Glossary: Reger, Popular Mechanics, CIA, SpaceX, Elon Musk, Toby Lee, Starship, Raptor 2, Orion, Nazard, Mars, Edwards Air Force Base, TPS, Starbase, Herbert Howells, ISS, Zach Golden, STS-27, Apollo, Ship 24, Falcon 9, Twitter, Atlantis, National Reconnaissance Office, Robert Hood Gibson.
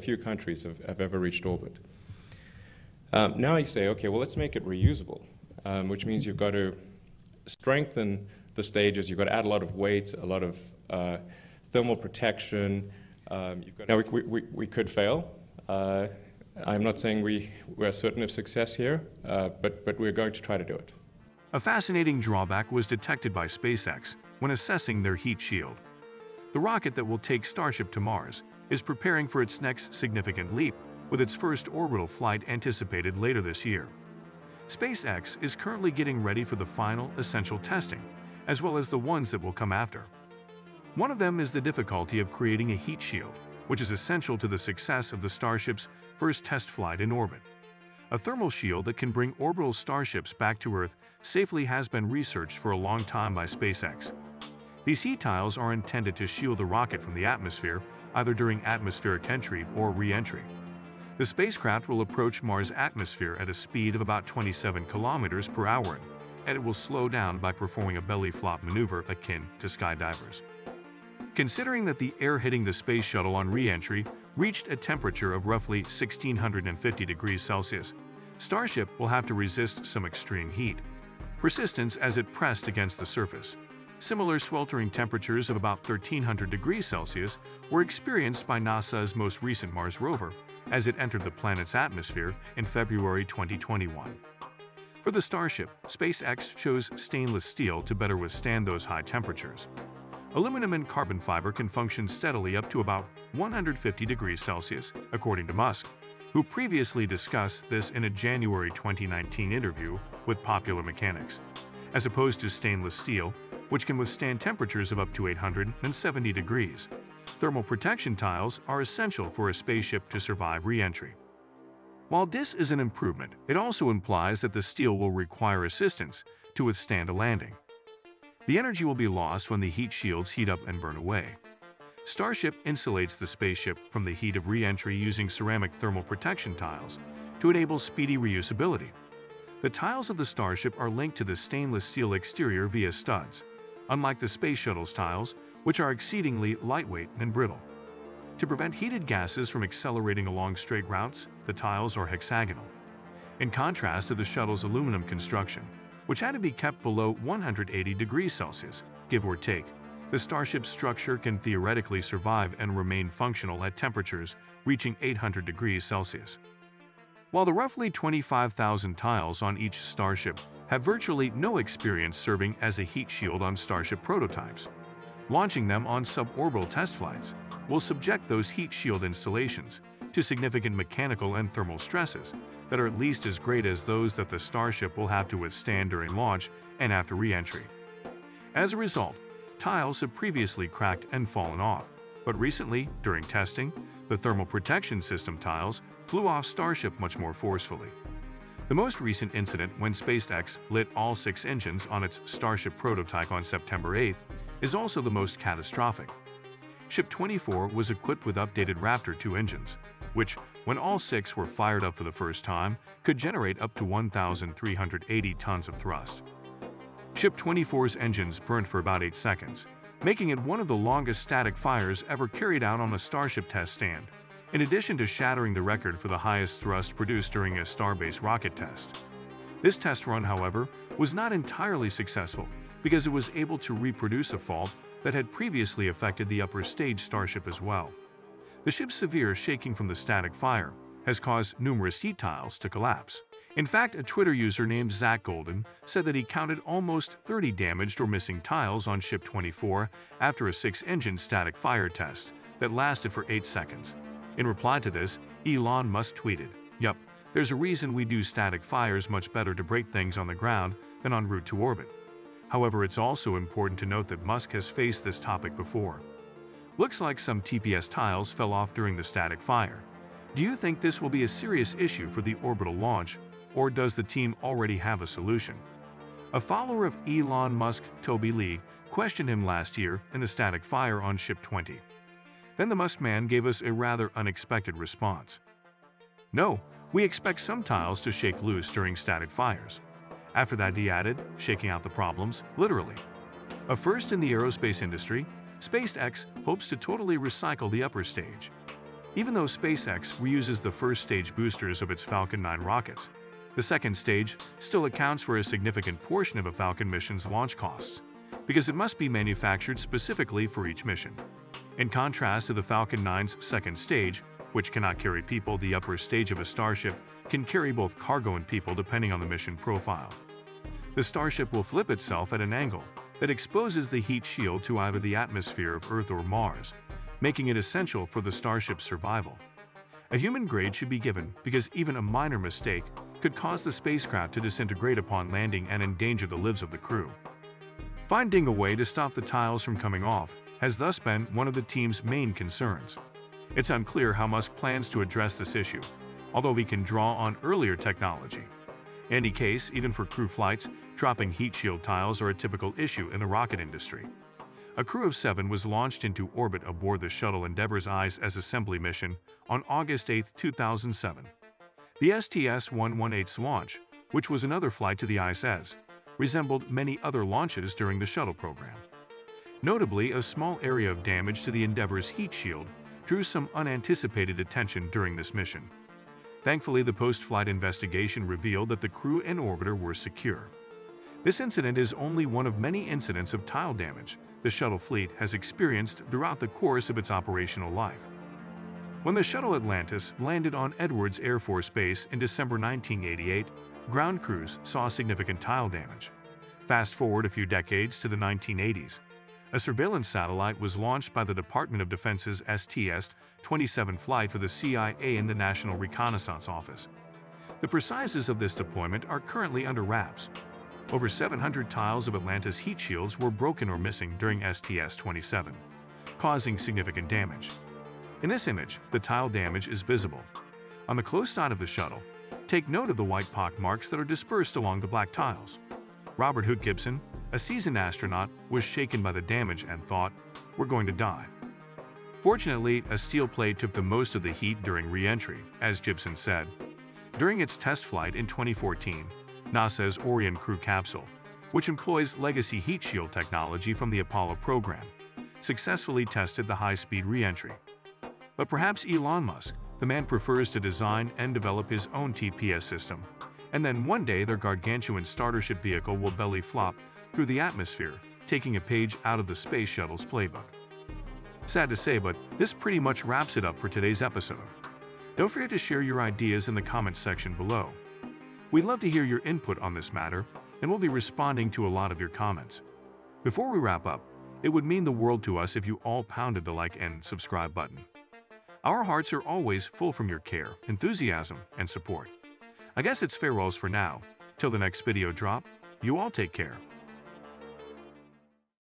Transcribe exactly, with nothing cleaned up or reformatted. Few countries have, have ever reached orbit. Um, now you say, okay, well, let's make it reusable, um, which means you've got to strengthen the stages. You've got to add a lot of weight, a lot of uh, thermal protection. Um, you've got now, we, we, we could fail. Uh, I'm not saying we, we're certain of success here, uh, but, but we're going to try to do it. A fascinating drawback was detected by SpaceX when assessing their heat shield. The rocket that will take Starship to Mars is preparing for its next significant leap, with its first orbital flight anticipated later this year. SpaceX is currently getting ready for the final essential testing, as well as the ones that will come after. One of them is the difficulty of creating a heat shield, which is essential to the success of the Starship's first test flight in orbit. A thermal shield that can bring orbital Starships back to Earth safely has been researched for a long time by SpaceX. These heat tiles are intended to shield the rocket from the atmosphere, either during atmospheric entry or re-entry. The spacecraft will approach Mars' atmosphere at a speed of about twenty-seven kilometers per hour, and it will slow down by performing a belly flop maneuver akin to skydivers. Considering that the air hitting the space shuttle on re-entry reached a temperature of roughly sixteen hundred fifty degrees Celsius, Starship will have to resist some extreme heat persistence as it pressed against the surface. Similar sweltering temperatures of about thirteen hundred degrees Celsius were experienced by NASA's most recent Mars rover as it entered the planet's atmosphere in February twenty twenty-one. For the Starship, SpaceX chose stainless steel to better withstand those high temperatures. Aluminum and carbon fiber can function steadily up to about one hundred fifty degrees Celsius, according to Musk, who previously discussed this in a January twenty nineteen interview with Popular Mechanics, as opposed to stainless steel, which can withstand temperatures of up to eight hundred seventy degrees. Thermal protection tiles are essential for a spaceship to survive re-entry. While this is an improvement, it also implies that the steel will require assistance to withstand a landing. The energy will be lost when the heat shields heat up and burn away. Starship insulates the spaceship from the heat of re-entry using ceramic thermal protection tiles to enable speedy reusability. The tiles of the Starship are linked to the stainless steel exterior via studs, unlike the Space Shuttle's tiles, which are exceedingly lightweight and brittle. To prevent heated gases from accelerating along straight routes, the tiles are hexagonal, in contrast to the Shuttle's aluminum construction, which had to be kept below one hundred eighty degrees Celsius, give or take. The Starship's structure can theoretically survive and remain functional at temperatures reaching eight hundred degrees Celsius. While the roughly twenty-five thousand tiles on each Starship have virtually no experience serving as a heat shield on Starship prototypes, launching them on suborbital test flights will subject those heat shield installations to significant mechanical and thermal stresses that are at least as great as those that the Starship will have to withstand during launch and after re-entry. As a result, tiles have previously cracked and fallen off, but recently, during testing, the thermal protection system tiles flew off Starship much more forcefully. The most recent incident, when SpaceX lit all six engines on its Starship prototype on September eighth, is also the most catastrophic. Ship twenty-four was equipped with updated Raptor two engines, which, when all six were fired up for the first time, could generate up to one thousand three hundred eighty tons of thrust. Ship twenty-four's engines burned for about eight seconds, making it one of the longest static fires ever carried out on a Starship test stand, in addition to shattering the record for the highest thrust produced during a Starbase rocket test. This test run, however, was not entirely successful because it was able to reproduce a fault that had previously affected the upper stage Starship as well. The ship's severe shaking from the static fire has caused numerous heat tiles to collapse. In fact, a Twitter user named Zach Golden said that he counted almost thirty damaged or missing tiles on Ship twenty-four after a six-engine static fire test that lasted for eight seconds. In reply to this, Elon Musk tweeted, "Yup, there's a reason we do static fires much better to break things on the ground than en route to orbit." However, it's also important to note that Musk has faced this topic before. "Looks like some T P S tiles fell off during the static fire. Do you think this will be a serious issue for the orbital launch? Or does the team already have a solution?" A follower of Elon Musk, Toby Lee, questioned him last year in the static fire on Ship twenty. Then the Musk man gave us a rather unexpected response. "No, we expect some tiles to shake loose during static fires." After that, he added, shaking out the problems, literally. A first in the aerospace industry, SpaceX hopes to totally recycle the upper stage. Even though SpaceX reuses the first stage boosters of its Falcon nine rockets, the second stage still accounts for a significant portion of a Falcon mission's launch costs, because it must be manufactured specifically for each mission. In contrast to the Falcon nine's second stage, which cannot carry people, the upper stage of a Starship can carry both cargo and people depending on the mission profile. The Starship will flip itself at an angle that exposes the heat shield to either the atmosphere of Earth or Mars, making it essential for the Starship's survival. A human grade should be given because even a minor mistake could cause the spacecraft to disintegrate upon landing and endanger the lives of the crew. Finding a way to stop the tiles from coming off has thus been one of the team's main concerns. It's unclear how Musk plans to address this issue, although he can draw on earlier technology. In any case, even for crew flights, dropping heat shield tiles are a typical issue in the rocket industry. A crew of seven was launched into orbit aboard the shuttle Endeavour's I S S assembly mission on August eighth two thousand seven. The S T S one eighteen's launch, which was another flight to the I S S, resembled many other launches during the shuttle program. Notably, a small area of damage to the Endeavour's heat shield drew some unanticipated attention during this mission. Thankfully, the post-flight investigation revealed that the crew and orbiter were secure. This incident is only one of many incidents of tile damage the shuttle fleet has experienced throughout the course of its operational life. When the shuttle Atlantis landed on Edwards Air Force Base in December nineteen eighty-eight, ground crews saw significant tile damage. Fast forward a few decades to the nineteen eighties. A surveillance satellite was launched by the Department of Defense's S T S twenty-seven flight for the C I A and the National Reconnaissance Office. The precises of this deployment are currently under wraps. Over seven hundred tiles of Atlantis heat shields were broken or missing during S T S twenty-seven, causing significant damage. In this image, the tile damage is visible. On the close side of the shuttle, take note of the white pock marks that are dispersed along the black tiles. Robert Hood Gibson, a seasoned astronaut, was shaken by the damage and thought, "We're going to die." Fortunately, a steel plate took the most of the heat during re-entry, as Gibson said. During its test flight in twenty fourteen, NASA's Orion crew capsule, which employs legacy heat shield technology from the Apollo program, successfully tested the high-speed re-entry. But perhaps Elon Musk, the man, prefers to design and develop his own T P S system, and then one day their gargantuan startership vehicle will belly flop through the atmosphere, taking a page out of the space shuttle's playbook. Sad to say, but this pretty much wraps it up for today's episode. Don't forget to share your ideas in the comments section below. We'd love to hear your input on this matter, and we'll be responding to a lot of your comments. Before we wrap up, it would mean the world to us if you all pounded the like and subscribe button. Our hearts are always full from your care, enthusiasm, and support. I guess it's farewells for now. Till the next video drop, you all take care.